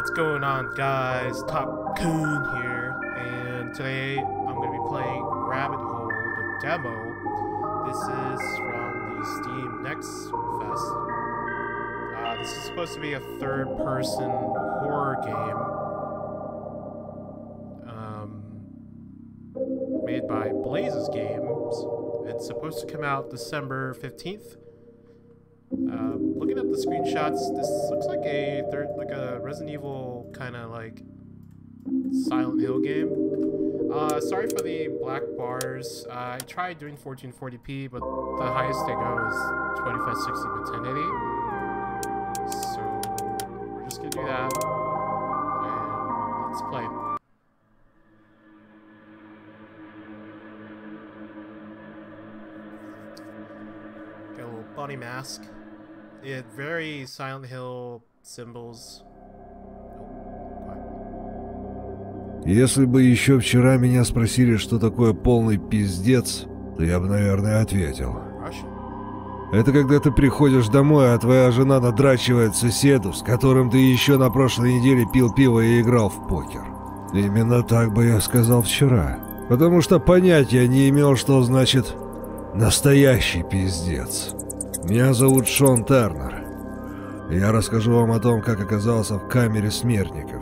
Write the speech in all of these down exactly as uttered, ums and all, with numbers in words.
What's going on, guys? Topcoon here, and today I'm going to be playing Rabbit Hole, the demo. This is from the Steam Next Fest. Uh, this is supposed to be a third-person horror game um, made by Blazes Games. It's supposed to come out December fifteenth. Uh, looking at the screenshots, this looks like a third, like a Resident Evil kind of like Silent Hill game. Uh, sorry for the black bars. Uh, I tried doing fourteen forty p, but the highest they go is twenty-five sixty by ten eighty. So we're just gonna do that, and let's play. Got a little bunny mask. It very Silent Hill symbols. Если бы еще вчера меня спросили, что такое полный пиздец, то я бы, наверное, ответил. Это когда ты приходишь домой, а твоя жена надрачивает соседу, с которым ты еще на прошлой неделе пил пиво и играл в покер. Именно так бы я сказал вчера. Потому что понятия не имел, что значит настоящий пиздец. Меня зовут Шон Тернер. Я расскажу вам о том, как оказался в камере смертников.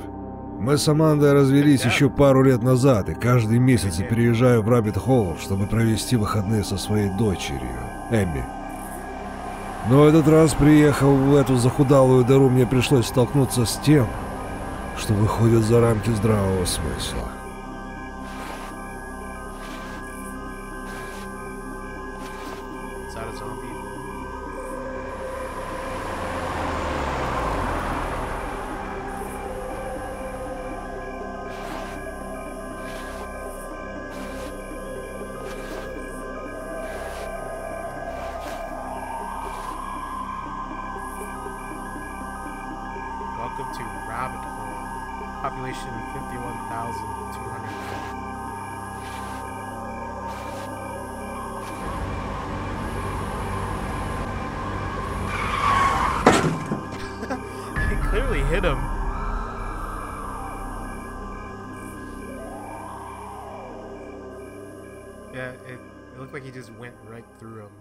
Мы с Амандой развелись еще пару лет назад, и каждый месяц я переезжаю в Rabbit Hole, чтобы провести выходные со своей дочерью, Эмми. Но этот раз, приехав в эту захудалую дыру, мне пришлось столкнуться с тем, что выходит за рамки здравого смысла. Hit him. Yeah, it, it looked like he just went right through him.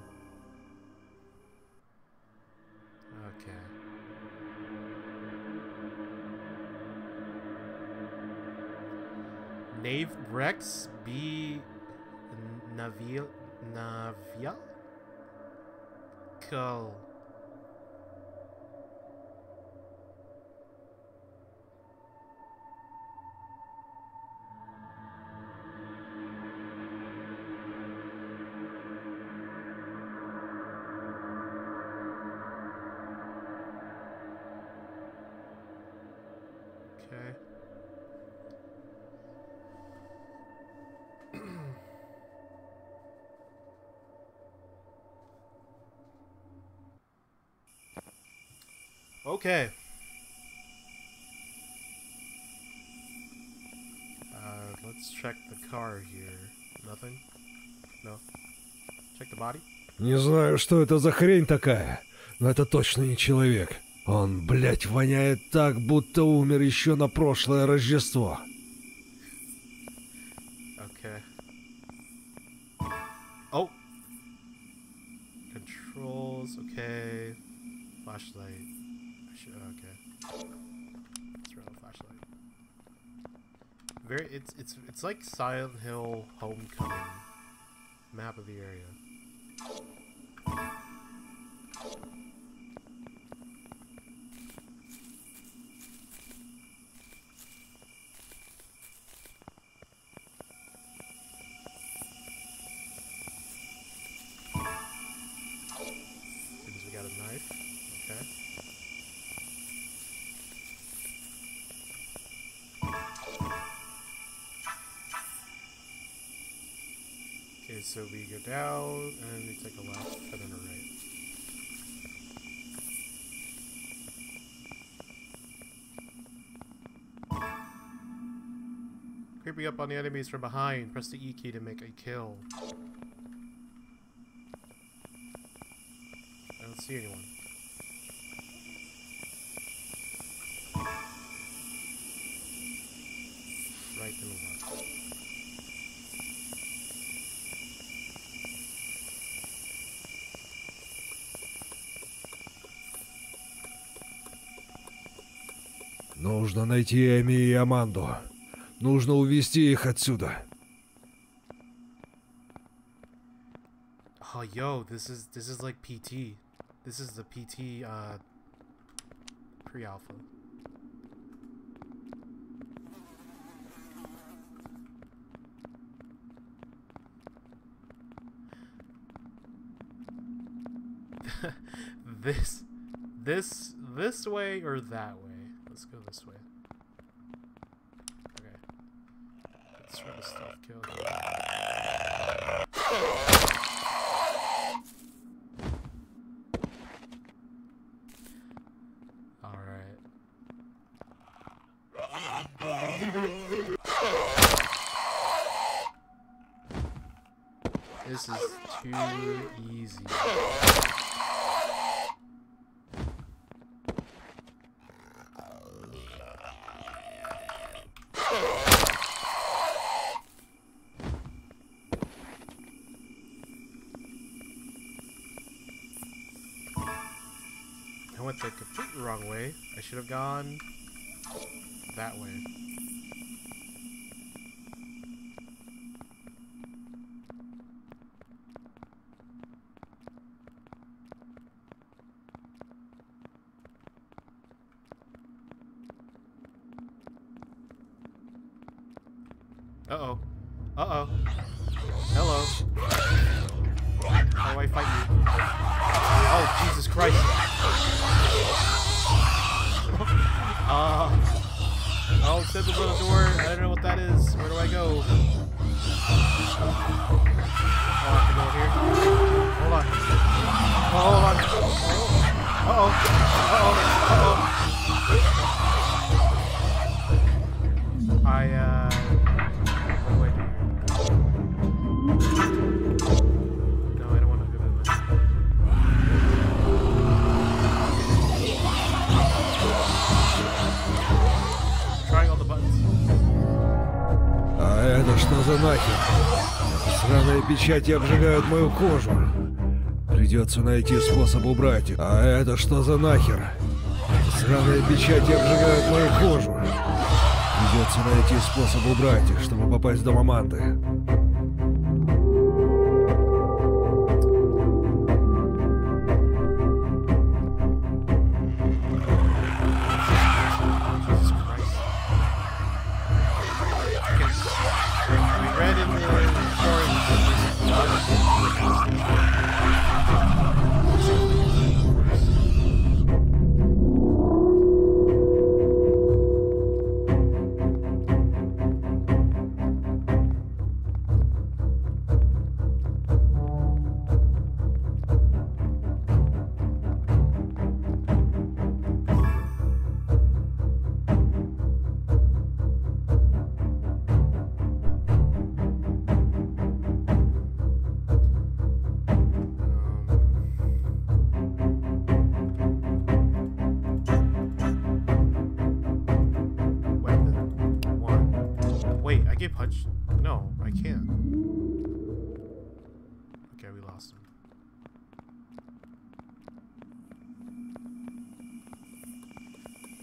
Okay. Nave Rex B. Navil. Navia? Cull. Okay. Uh, let's check the car here. Nothing? No. Check the body. Не знаю, что это за хрень такая, но это точно не человек. Он, блядь, воняет так, будто умер еще на прошлое Рождество. Okay. Oh. Controls. Okay. Flashlight. Okay. Let's run the flashlight. Very it's it's it's like Silent Hill Homecoming. Map of the area. As soon as we got a knife, okay. So we go down and we take a left and then a right. Creeping up on the enemies from behind, press the E key to make a kill. I don't see anyone. Нужно найти Эмми и Аманду. Нужно увезти их отсюда. Oh, yo, this is this is like P T. This is the P T uh, pre-alpha. This, this, this way or that way? Let's go this way. Okay. Let's try to stealth kill. All right. This is too easy. The complete wrong way. I should have gone that way. Uh-oh. Uh-oh. Hello. How do I fight you? Oh, Jesus Christ. Uh, I'll set the door. I don't know what that is. Where do I go? Oh, I have to go over here. Hold on. Oh, hold on. Uh oh. Uh oh. Uh oh. I, uh. What do I do here? Это что за нахер? Сраные печати обжигают мою кожу. Придется найти способ убрать их. А это что за нахер? Сраные печати обжигают мою кожу. Придется найти способ убрать их, чтобы попасть в дом Аманды.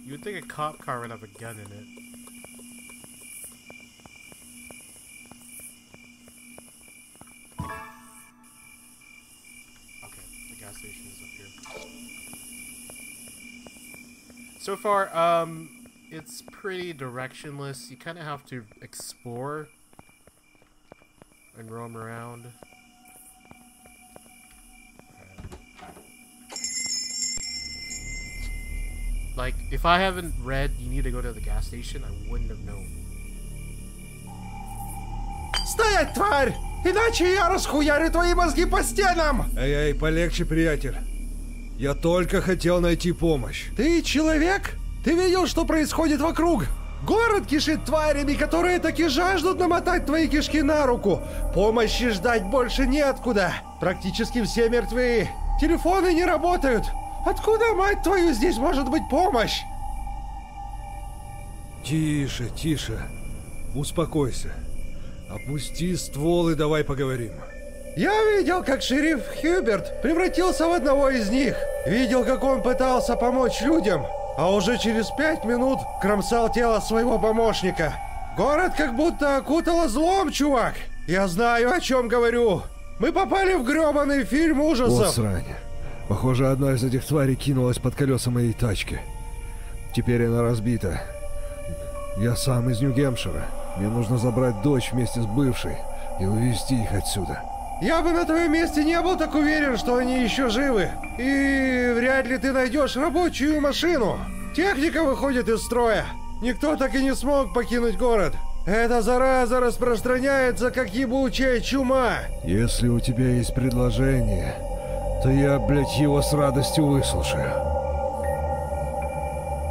I think a cop car would have a gun in it. Okay, the gas station is up here. So far, um, it's pretty directionless. You kind of have to explore and roam around. Like, if I haven't read you need to go to the gas station, I wouldn't have known. Стоять, тварь! Иначе я расхуярю твои мозги по стенам! Эй-эй, полегче, приятель. Я только хотел найти помощь. Ты человек? Ты видел, что происходит вокруг? Город кишит тварями, которые так и жаждут намотать твои кишки на руку. Помощи ждать больше неоткуда. Практически все мертвы. Телефоны не работают. Откуда, мать твою, здесь может быть помощь? Тише, тише. Успокойся. Опусти ствол и давай поговорим. Я видел, как шериф Хьюберт превратился в одного из них. Видел, как он пытался помочь людям. а уже через пять минут кромсал тело своего помощника. Город как будто окутало злом, чувак. Я знаю, о чем говорю. Мы попали в грёбаный фильм ужасов. О, срань. Похоже, одна из этих тварей кинулась под колеса моей тачки. Теперь она разбита. Я сам из Нью-Гэмпшира. Мне нужно забрать дочь вместе с бывшей и увезти их отсюда. Я бы на твоем месте не был так уверен, что они еще живы. И вряд ли ты найдешь рабочую машину. Техника выходит из строя. Никто так и не смог покинуть город. Эта зараза распространяется, как ебучая чума. Если у тебя есть предложение, то я, блядь, его с радостью выслушаю.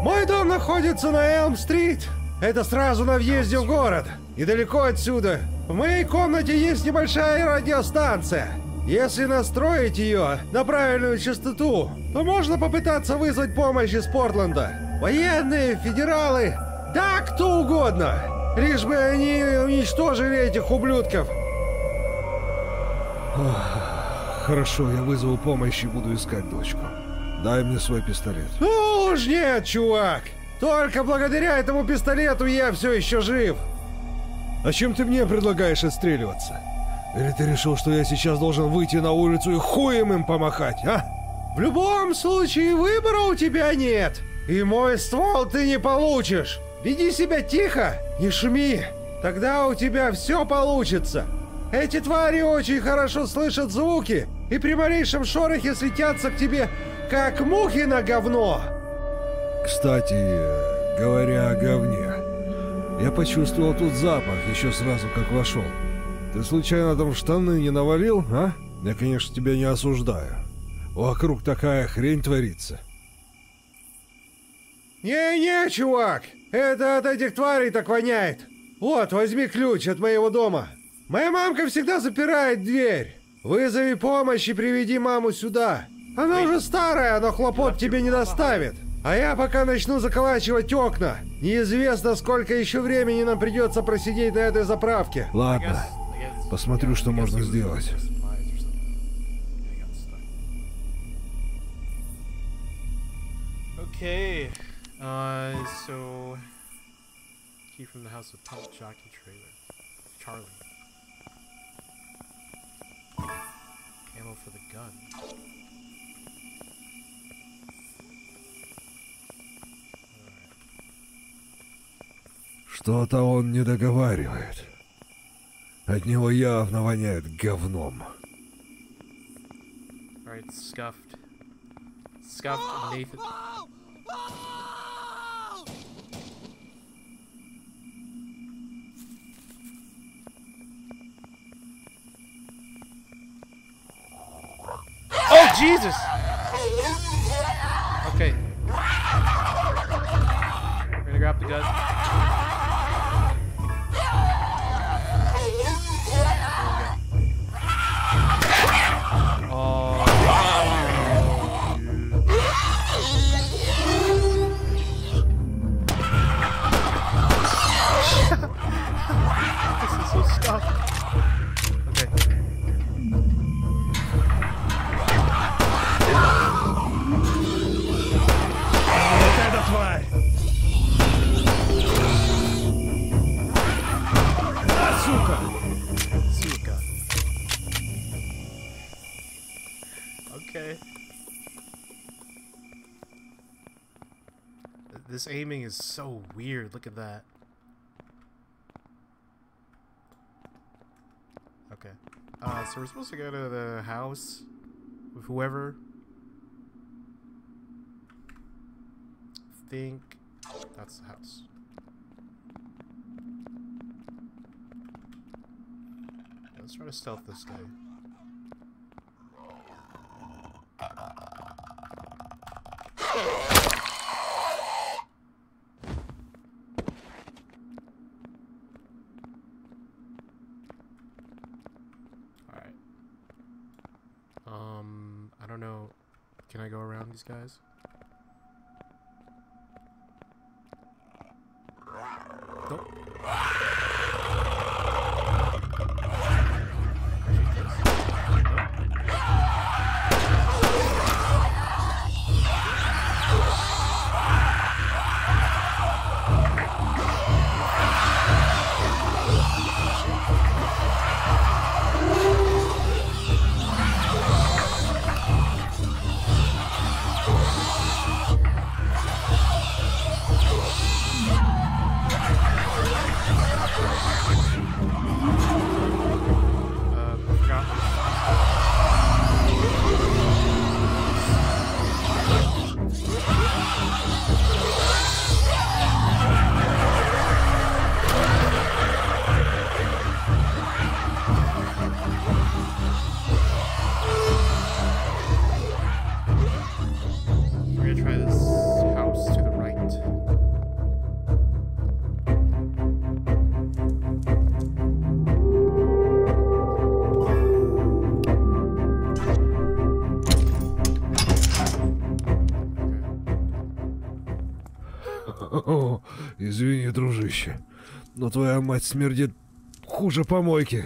Мой дом находится на Элм-стрит. Это сразу на въезде в город. Недалеко отсюда. В моей комнате есть небольшая радиостанция. Если настроить ее на правильную частоту, то можно попытаться вызвать помощь из Портленда. Военные, федералы, да кто угодно. Лишь бы они уничтожили этих ублюдков. Хорошо, я вызову помощь и буду искать дочку. Дай мне свой пистолет. Ну уж нет, чувак. Только благодаря этому пистолету я все еще жив. А чем ты мне предлагаешь отстреливаться? Или ты решил, что я сейчас должен выйти на улицу и хуем им помахать, а? В любом случае выбора у тебя нет. И мой ствол ты не получишь. Веди себя тихо, не шуми. Тогда у тебя все получится. Эти твари очень хорошо слышат звуки и при малейшем шорохе слетятся к тебе, как мухи на говно. Кстати, говоря о говне... Я почувствовал тут запах еще сразу, как вошел. Ты случайно там штаны не навалил, а? Я, конечно, тебя не осуждаю. Вокруг такая хрень творится. Не-не, чувак, это от этих тварей так воняет. Вот, возьми ключ от моего дома. Моя мамка всегда запирает дверь. Вызови помощь и приведи маму сюда. Она уже старая, но хлопот тебе не доставит. А я пока начну заколачивать окна. Неизвестно, сколько еще времени нам придется просидеть на этой заправке. Ладно, посмотрю, что можно сделать. Окей. Uh, so... Key from the house with pump jockey trailer. Charlie. Ammo for the gun. Что-то он не договаривает. От него явно воняет говном. Right, scuffed. Scuffed Nathan. Oh Jesus! Okay. We're gonna grab the gun. This aiming is so weird. Look at that. Okay. Uh, so we're supposed to go to the house with whoever. I think that's the house. Let's try to stealth this guy. These guys. Nope. Извини, дружище, но твоя мать смердит хуже помойки.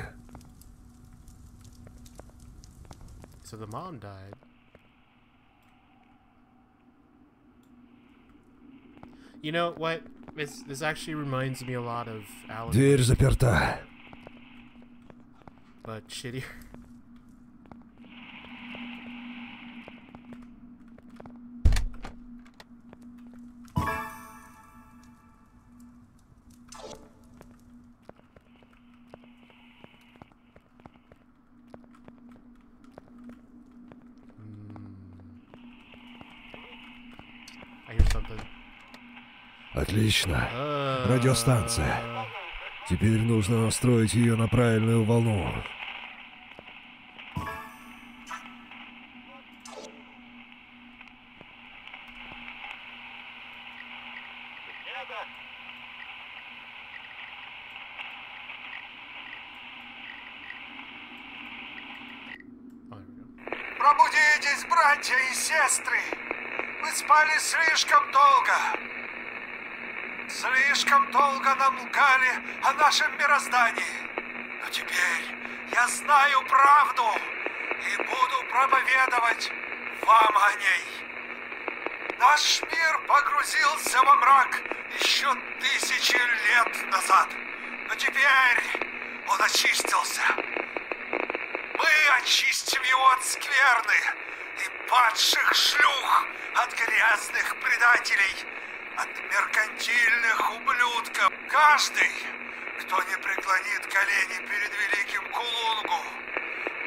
So the mom died. You know what? This, this actually reminds me a lot of Alan. Дверь заперта. But shittier. Отлично. Радиостанция. Теперь нужно настроить ее на правильную волну. Пробудитесь, братья и сестры! Вы спали слишком долго! Слишком долго нам лгали о нашем мироздании. Но теперь я знаю правду и буду проповедовать вам о ней. Наш мир погрузился во мрак еще тысячи лет назад. Но теперь он очистился. Мы очистим его от скверны и падших шлюх, от грязных предателей, от меркантильных ублюдков. Каждый, кто не преклонит колени перед великим Кулунгу,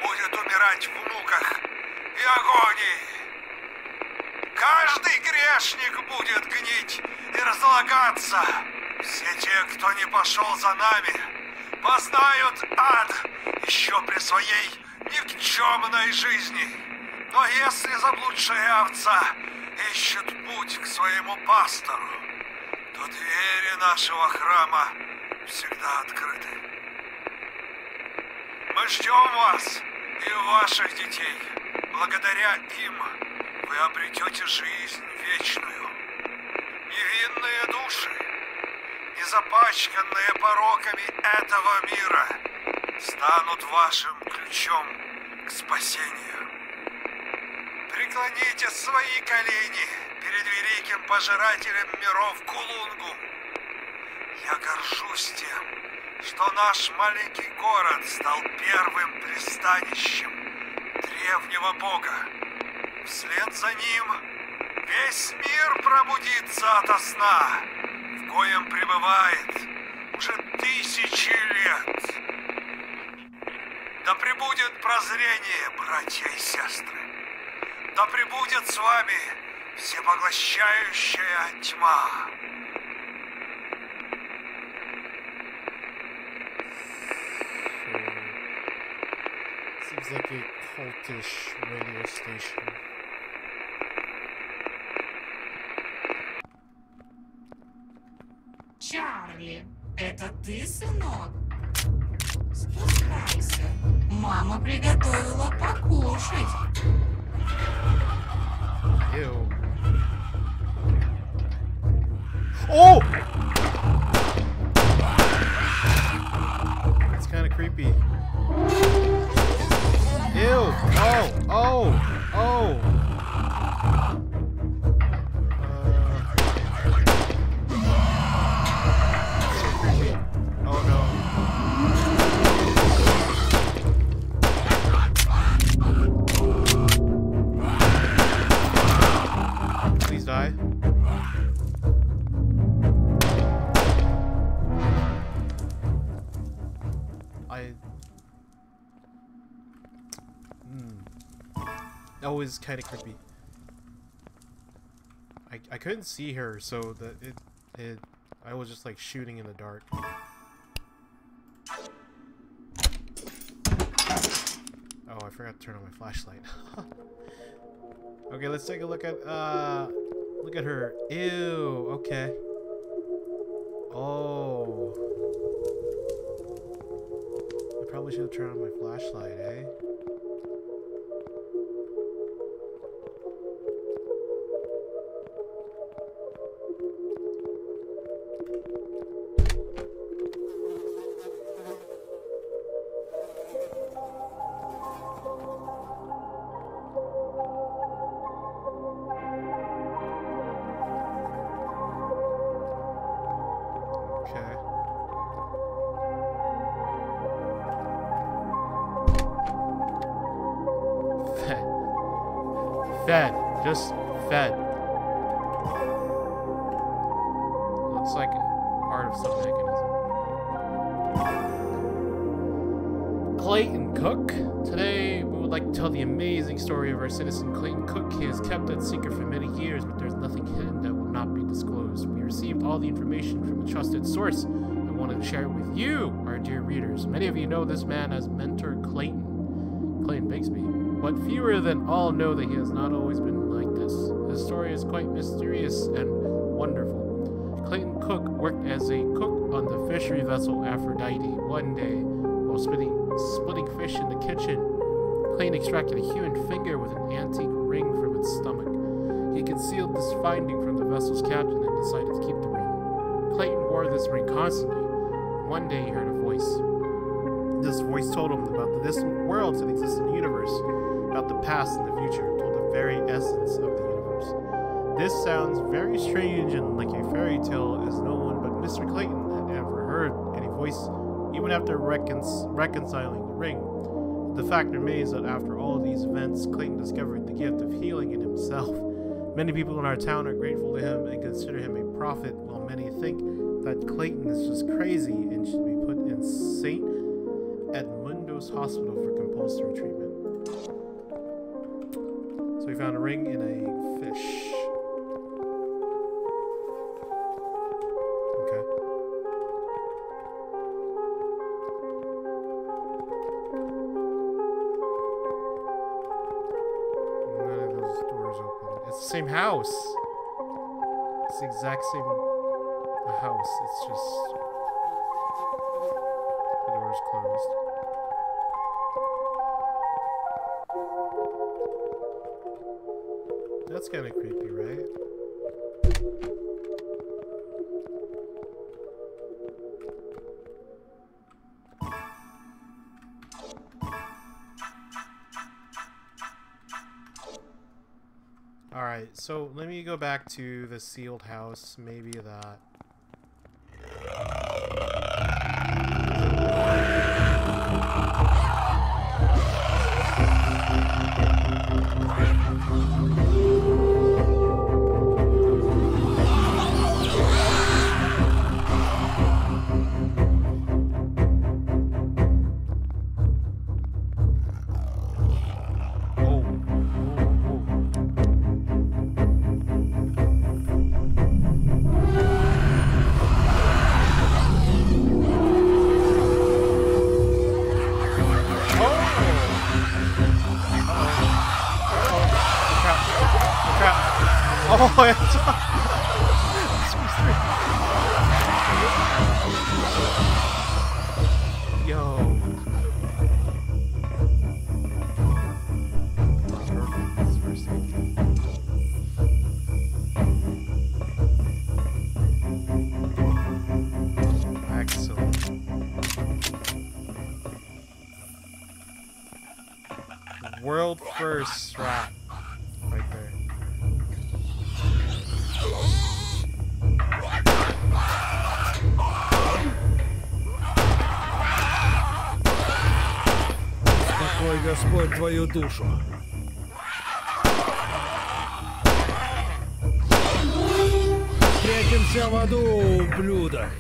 будет умирать в муках и агонии. Каждый грешник будет гнить и разлагаться. Все те, кто не пошел за нами, познают ад еще при своей никчемной жизни. Но если заблудшая овца ищет путь к своему пастору, то двери нашего храма всегда открыты. Мы ждем вас и ваших детей. Благодаря им вы обретете жизнь вечную. Невинные души, не запачканные пороками этого мира, станут вашим ключом к спасению. Преклоните свои колени перед великим пожирателем миров Кулунгу. Я горжусь тем, что наш маленький город стал первым пристанищем древнего бога. Вслед за ним весь мир пробудится ото сна, в коем пребывает уже тысячи лет. Да пребудет прозрение, братья и сестры. Да пребудет с вами всепоглощающая тьма. So, seems like a cultish radio station. Чарли, это ты, сынок? Спускайся. Мама приготовила покушать. Ew. Oh! That's kind of creepy. Ew! Oh! Oh! Oh! Is kind of creepy. I, I couldn't see her, so that it, it I was just like shooting in the dark. Oh, I forgot to turn on my flashlight. Okay, let's take a look at uh look at her. Ew. Okay. Oh, I probably should have turned on my flashlight, eh? Okay. Fed. Fed. Just fed. Looks like part of some mechanism. Clayton Cook. Today we would like to tell the amazing story of our citizen Clayton Cook. He has kept that secret for many years, but there's nothing hidden that will not be disclosed. We received all the information from a trusted source and wanted to share it with you, our dear readers. Many of you know this man as Mentor Clayton, Clayton Bigsby, but fewer than all know that he has not always been like this. His story is quite mysterious and wonderful. Clayton Cook worked as a cook on the fishery vessel Aphrodite. One day, while spitting, splitting fish in the kitchen, Clayton extracted a human finger with an antique ring from its stomach. He concealed this finding from the vessel's captain and decided to keep the ring. Clayton wore this ring constantly. One day he heard a voice. This voice told him about the distant worlds and existing universe, about the past and the future, told the very essence of the universe. This sounds very strange and like a fairy tale, as no one but Mister Clayton had ever heard any voice, even after recon reconciling the ring. But the fact remains that after all these events, Clayton discovered the gift of healing in himself. Many people in our town are grateful to him and consider him a prophet, while many think that Clayton is just crazy and should be put in Saint Edmundo's Hospital for compulsory treatment. So we found a ring in a fish. Same house. It's the exact same house. It's just the door's closed. That's kind of creepy, right? So let me go back to the sealed house. Maybe that. World first rat right there. Спокой, Господь, твою душу. Встретимся в аду, ублюдок.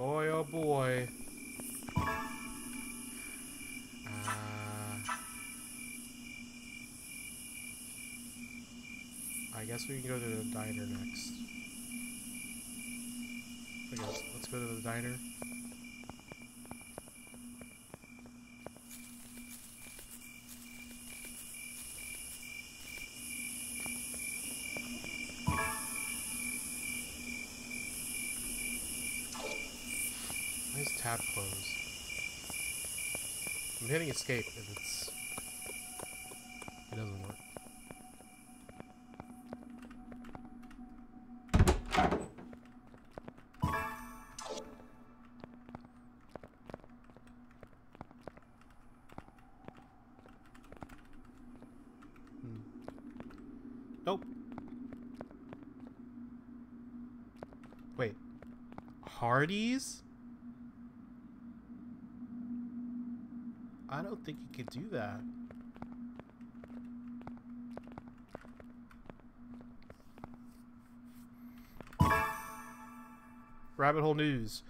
Boy, oh boy. I guess we can go to the diner next. I guess let's go to the diner. Why is tab closed? I'm hitting escape and it's it doesn't work. Parties? I don't think you could do that. Rabbit Hole news.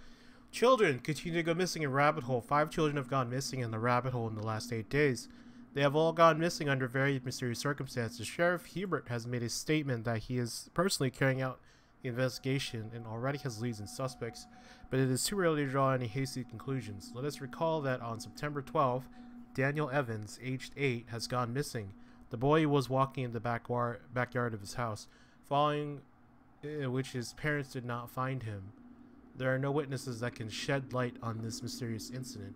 Children continue to go missing in Rabbit Hole. Five children have gone missing in the Rabbit Hole in the last eight days. They have all gone missing under very mysterious circumstances. Sheriff Hubert has made a statement that he is personally carrying out the investigation and already has leads and suspects, but it is too early to draw any hasty conclusions. Let us recall that on September twelfth, Daniel Evans, aged eight, has gone missing. The boy was walking in the backyard of his house, following which his parents did not find him. There are no witnesses that can shed light on this mysterious incident.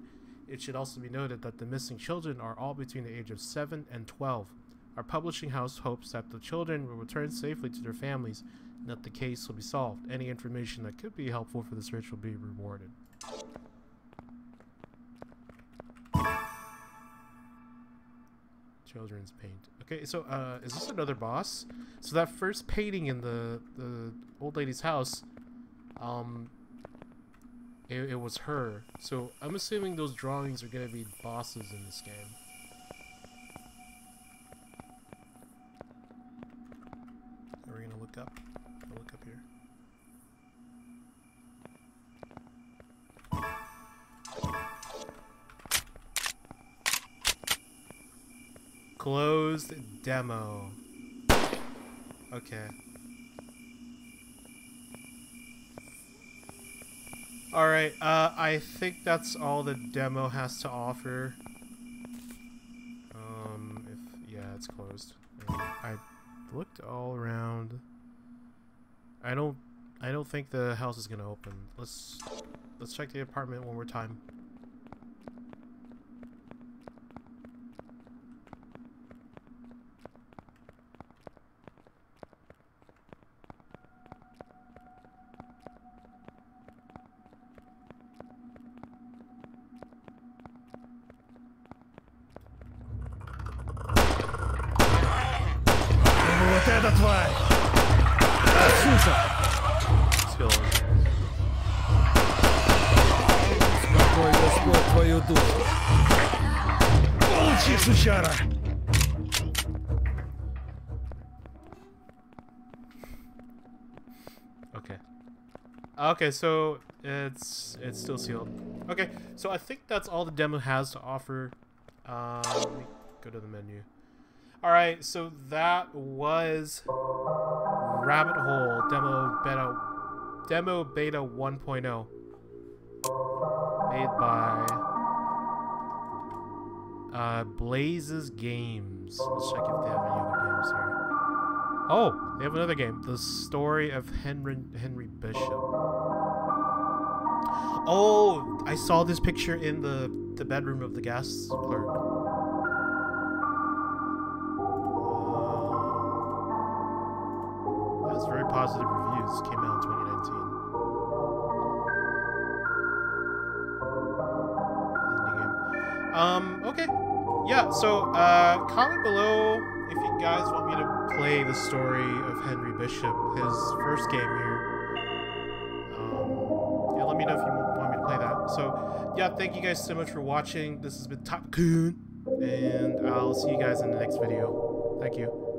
It should also be noted that the missing children are all between the age of seven and twelve. Our publishing house hopes that the children will return safely to their families and that the case will be solved. Any information that could be helpful for the search will be rewarded. Children's paint. Okay, so uh, is this another boss? So that first painting in the, the old lady's house, um, it, it was her. So I'm assuming those drawings are going to be bosses in this game. Closed demo. Okay. Alright, uh, I think that's all the demo has to offer. Um, if, yeah, it's closed. And I looked all around. I don't, I don't think the house is gonna open. Let's, let's check the apartment one more time. Okay, so it's it's still sealed. Okay, so I think that's all the demo has to offer. Uh, let me go to the menu. All right, so that was Rabbit Hole demo beta demo beta one point oh, made by uh, Blazes Games. Let's check if they have any other games here. Oh, they have another game, The Story of Henry Henry Bishop. Oh, I saw this picture in the, the bedroom of the gas clerk. Uh, that's very positive reviews. Came out in twenty nineteen. Ending game. Um, okay. Yeah, so uh, comment below if you guys want me to play The Story of Henry Bishop, his first game here. So, yeah, thank you guys so much for watching. This has been Topcoon, and I'll see you guys in the next video. Thank you.